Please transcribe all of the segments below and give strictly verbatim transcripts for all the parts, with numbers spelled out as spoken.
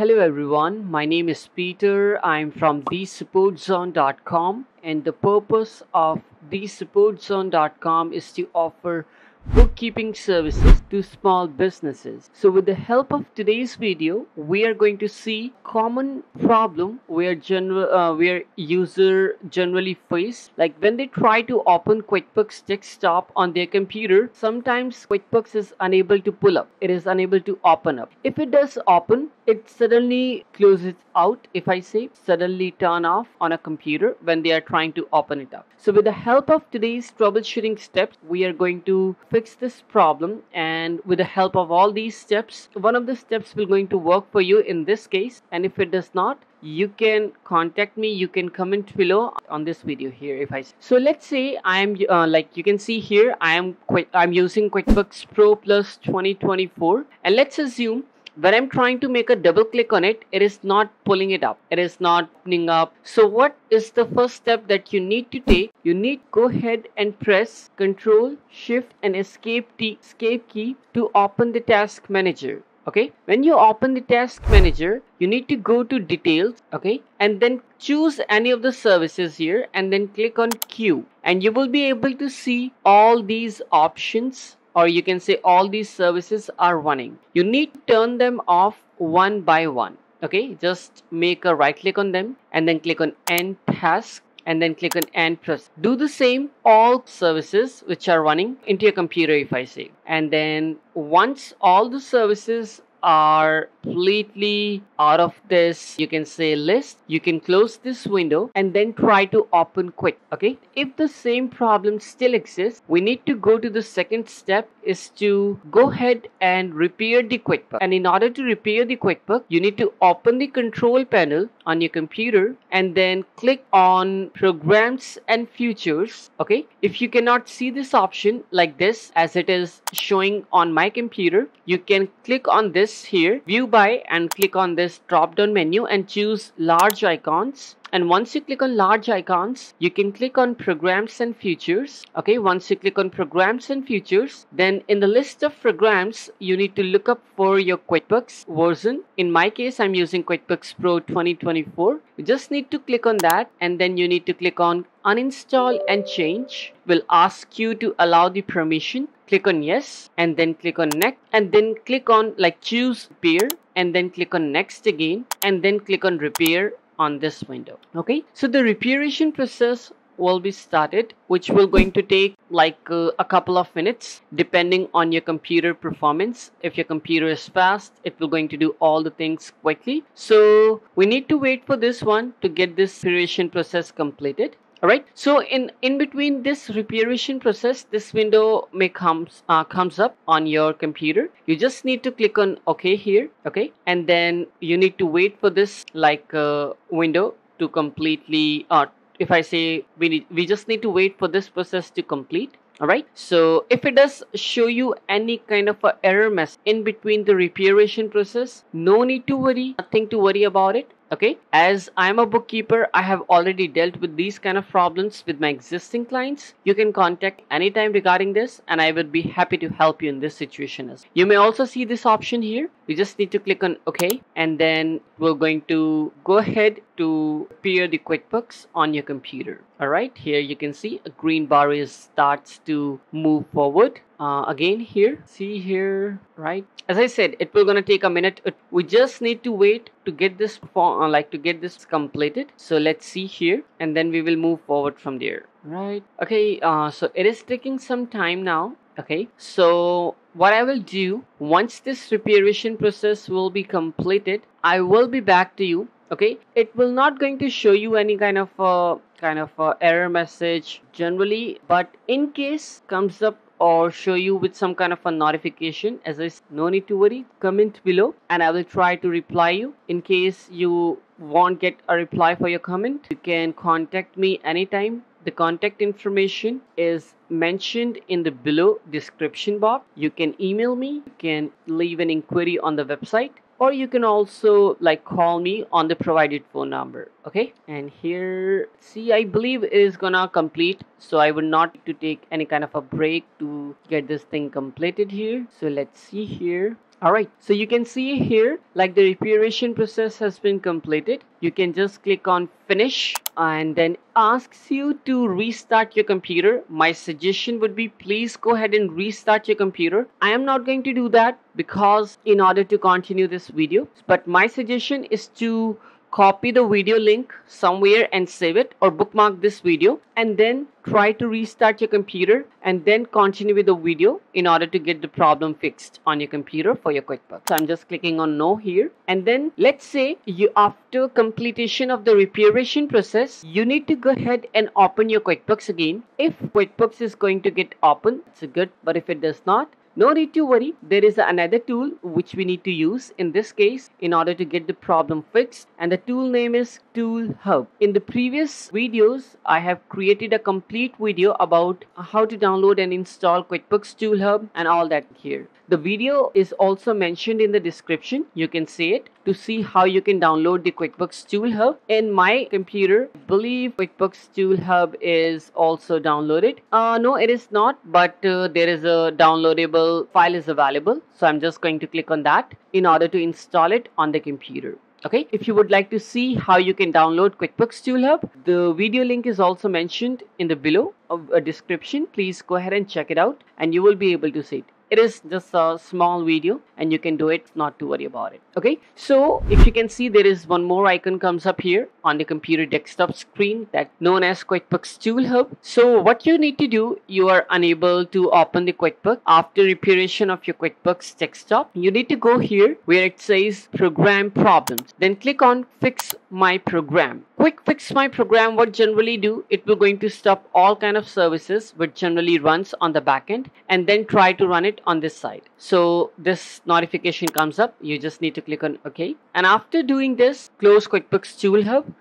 Hello everyone, my name is Peter. I'm from the support zone dot com, and the purpose of the support zone dot com is to offer bookkeeping services to small businesses. So with the help of today's video, we are going to see common problem where general uh, where user generally face, like when they try to open QuickBooks Desktop on their computer. Sometimes QuickBooks is unable to pull up, it is unable to open up. If it does open, it suddenly closes out, if I say suddenly turn off on a computer when they are trying to open it up. So with the help of today's troubleshooting steps, we are going to fix this problem, and with the help of all these steps, one of the steps will going to work for you in this case. And if it does not, you can contact me, you can comment below on this video here. If I say. So let's say I am uh, like you can see here, I am quick I'm using QuickBooks Pro Plus twenty twenty-four, and let's assume when I'm trying to make a double click on it, it is not pulling it up, it is not opening up. So what is the first step that you need to take? You need to go ahead and press Control, Shift and Escape T escape key to open the Task Manager. Okay, when you open the Task Manager, you need to go to Details, okay, and then choose any of the services here and then click on Q, and you will be able to see all these options, or you can say all these services are running. You need to turn them off one by one. Okay, just make a right click on them and then click on End Task and then click on End Press. Do the same all services which are running into your computer, if I say. And then once all the services are completely out of this, you can say list, you can close this window and then try to open quick. Okay, if the same problem still exists, we need to go to the second step, is to go ahead and repair the QuickBooks. And in order to repair the QuickBooks, you need to open the control panel on your computer and then click on Programs and Features. Okay, if you cannot see this option like this as it is showing on my computer, you can click on this here, View By, and click on this drop down menu and choose Large Icons. And once you click on Large Icons, you can click on Programs and Features. Okay, once you click on Programs and Features, then in the list of programs, you need to look up for your QuickBooks version. In my case, I'm using QuickBooks Pro twenty twenty-four. You just need to click on that, and then you need to click on Uninstall and Change. Will ask you to allow the permission. Click on Yes, and then click on Next, and then click on like Choose Repair, and then click on Next again, and then click on Repair on this window. Okay, so the reparation process will be started, which will going to take like uh, a couple of minutes depending on your computer performance. If your computer is fast, it will going to do all the things quickly, so we need to wait for this one to get this reparation process completed. Alright, so in, in between this reparation process, this window may comes uh, comes up on your computer. You just need to click on OK here, okay, and then you need to wait for this like uh, window to completely, uh, if I say we need, we just need to wait for this process to complete. Alright, so if it does show you any kind of a error message in between the reparation process, no need to worry, nothing to worry about it. Okay, as I'm a bookkeeper, I have already dealt with these kind of problems with my existing clients. You can contact anytime regarding this, and I would be happy to help you in this situation. As you may also see this option here, you just need to click on OK, and then we're going to go ahead to repair the QuickBooks on your computer. All right, here you can see a green bar is starts to move forward. Uh, again here, see here, right? As I said, it will gonna take a minute. We just need to wait to get this form, like to get this completed. So let's see here, and then we will move forward from there, right? Okay, uh, so it is taking some time now. Okay, so what I will do, once this reparation process will be completed, I will be back to you. Okay, it will not going to show you any kind of uh, kind of uh, error message generally, but in case comes up or show you with some kind of a notification, as I said, no need to worry, comment below and I will try to reply you. In case you won't get a reply for your comment, you can contact me anytime. The contact information is mentioned in the below description box. You can email me, you can leave an inquiry on the website, or you can also like call me on the provided phone number. Okay, and here, see, I believe it is gonna complete, so I would not need to take any kind of a break to get this thing completed here. So let's see here, Alright, so you can see here like the reparation process has been completed. You can just click on finish and then asks you to restart your computer. My suggestion would be please go ahead and restart your computer. I am not going to do that because in order to continue this video, but my suggestion is to copy the video link somewhere and save it or bookmark this video and then try to restart your computer and then continue with the video in order to get the problem fixed on your computer for your QuickBooks. So I'm just clicking on no here, and then let's say you, after completion of the reparation process, you need to go ahead and open your QuickBooks again. If QuickBooks is going to get open, it's good, but if it does not, no need to worry. There is another tool which we need to use in this case in order to get the problem fixed, and the tool name is Tool Hub. In the previous videos, I have created a complete video about how to download and install QuickBooks Tool Hub and all that here. The video is also mentioned in the description. You can see it to see how you can download the QuickBooks Tool Hub. In my computer, I believe QuickBooks Tool Hub is also downloaded. Uh, no, it is not, but uh, there is a downloadable file is available, so I'm just going to click on that in order to install it on the computer. Okay, if you would like to see how you can download QuickBooks Tool Hub, the video link is also mentioned in the below of a description. Please go ahead and check it out and you will be able to see it. It is just a small video and you can do it, not to worry about it. Okay, so if you can see, there is one more icon comes up here on the computer desktop screen that known as QuickBooks Tool Hub. So what you need to do, you are unable to open the QuickBooks after reparation of your QuickBooks desktop. You need to go here where it says program problems, then click on fix my program. Quick fix my program, what generally do, it will going to stop all kind of services which generally runs on the backend and then try to run it on this side. So this notification comes up, you just need to click on OK, and after doing this, close QuickBooks Tool Hub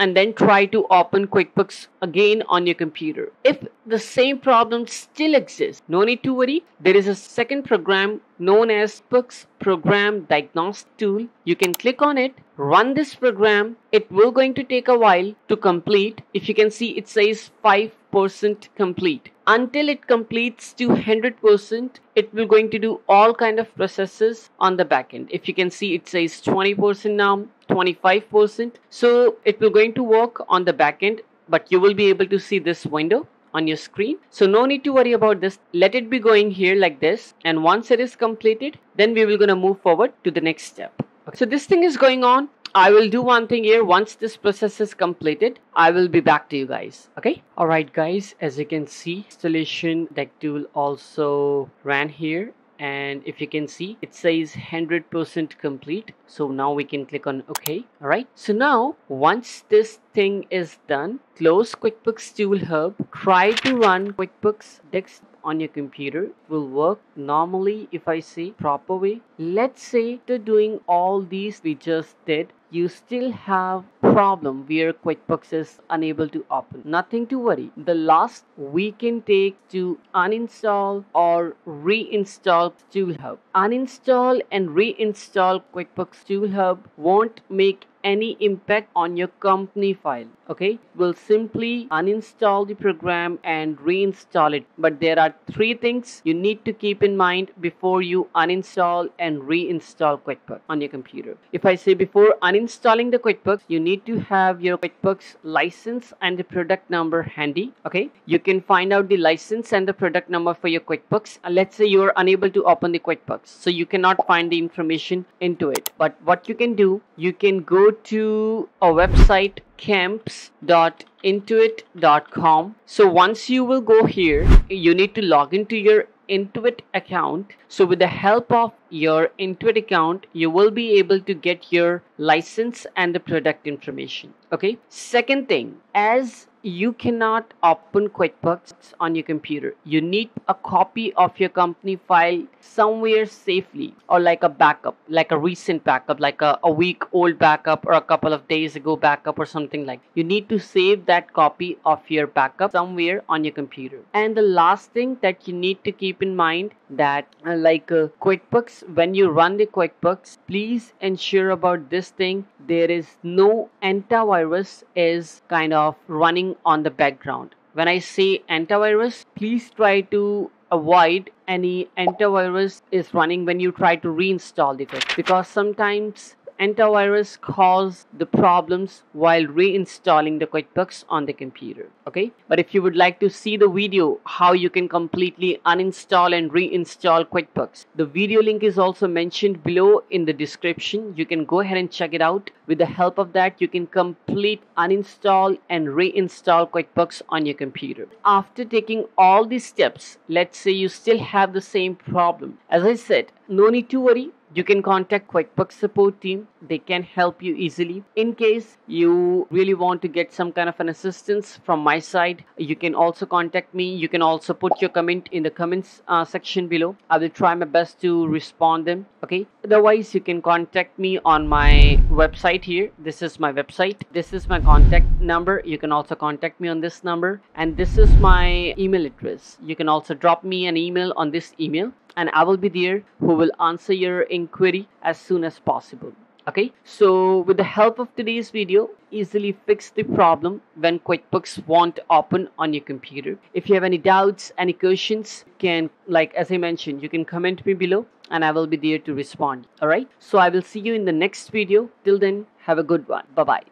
and then try to open QuickBooks again on your computer. If the same problem still exists, no need to worry, there is a second program known as QuickBooks Program Diagnostic Tool. You can click on it, run this program. It will going to take a while to complete. If you can see, it says five percent complete. Until it completes to one hundred percent, it will going to do all kind of processes on the backend. If you can see, it says twenty percent now, twenty-five percent. So it will going to work on the backend, but you will be able to see this window on your screen. So no need to worry about this. Let it be going here like this, and once it is completed, then we will gonna move forward to the next step. Okay. So this thing is going on. I will do one thing here. Once this process is completed, I will be back to you guys. Okay. All right, guys, as you can see, installation deck tool also ran here. And if you can see, it says one hundred percent complete. So now we can click on OK. All right. So now once this thing is done, close QuickBooks Tool Hub. Try to run QuickBooks Desktop on your computer. It will work normally if I say proper way. Let's say after doing all these we just did, you still have problem where QuickBooks is unable to open. Nothing to worry. The last we can take to uninstall or reinstall Tool Hub. Uninstall and reinstall QuickBooks Tool Hub won't make any impact on your company file. Okay, we'll simply uninstall the program and reinstall it. But there are three things you need to keep in mind before you uninstall and reinstall QuickBooks on your computer. If I say before uninstalling the QuickBooks, you need to have your QuickBooks license and the product number handy. Okay, you can find out the license and the product number for your QuickBooks. Let's say you are unable to open the QuickBooks, so you cannot find the information into it. But what you can do, you can go to a website, camps dot intuit dot com. So once you will go here, you need to log into your Intuit account. So with the help of your Intuit account, you will be able to get your license and the product information. Okay, second thing, as you cannot open QuickBooks on your computer, you need a copy of your company file somewhere safely, or like a backup, like a recent backup, like a, a week old backup or a couple of days ago backup or something like that. You need to save that copy of your backup somewhere on your computer. And the last thing that you need to keep in mind that uh, like uh, QuickBooks, when you run the QuickBooks, please ensure about this thing. There is no antivirus is kind of running on the background. When I say antivirus, please try to avoid any antivirus is running when you try to reinstall the Quick, because sometimes antivirus cause the problems while reinstalling the QuickBooks on the computer. Okay, but if you would like to see the video how you can completely uninstall and reinstall QuickBooks, the video link is also mentioned below in the description. You can go ahead and check it out. With the help of that, you can complete uninstall and reinstall QuickBooks on your computer. After taking all these steps, let's say you still have the same problem, as I said, no need to worry. You can contact QuickBooks support team. They can help you easily. In case you really want to get some kind of an assistance from my side, you can also contact me. You can also put your comment in the comments uh, section below. I will try my best to respond them. Okay. Otherwise, you can contact me on my website here. This is my website. This is my contact number. You can also contact me on this number. And this is my email address. You can also drop me an email on this email, and I will be there who will answer your inquiry as soon as possible. Okay, so with the help of today's video, easily fix the problem when QuickBooks won't open on your computer. If you have any doubts, any questions, can, like as I mentioned, you can comment me below and I will be there to respond. All right, so I will see you in the next video. Till then, have a good one. Bye-bye.